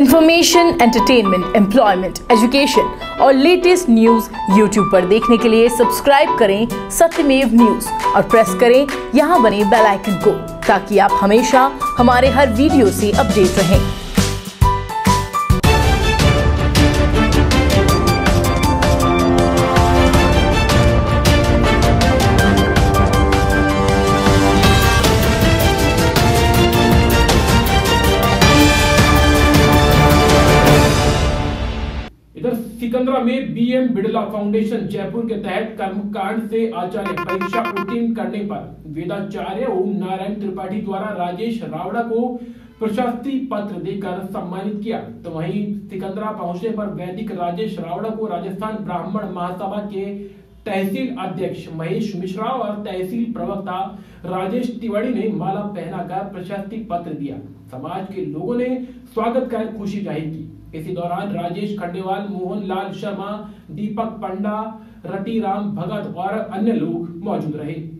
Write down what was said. Information, entertainment, employment, education और latest news YouTube पर देखने के लिए सब्सक्राइब करें सत्यमेव न्यूज और प्रेस करें यहां बने बेल आइकन को, ताकि आप हमेशा हमारे हर वीडियो से अपडेट रहें। सिकंदरा में बीएम बिड़ला फाउंडेशन जयपुर के तहत कर्मकांड से आचार्य परीक्षा उत्तीर्ण करने पर वेदाचार्य ओम नारायण त्रिपाठी द्वारा राजेश रावड़ा को प्रशस्ति पत्र देकर सम्मानित किया। तो वहीं सिकंदरा पहुंचने पर वैदिक राजेश रावड़ा को राजस्थान ब्राह्मण महासभा के तहसील अध्यक्ष महेश मिश्रा और तहसील प्रवक्ता राजेश तिवारी ने माला पहनाकर प्रशस्ति पत्र दिया। समाज के लोगों ने स्वागत कर खुशी जाहिर की। इसी दौरान राजेश खंडेवाल, मोहन लाल शर्मा, दीपक पंडा, रटी राम भगत और अन्य लोग मौजूद रहे।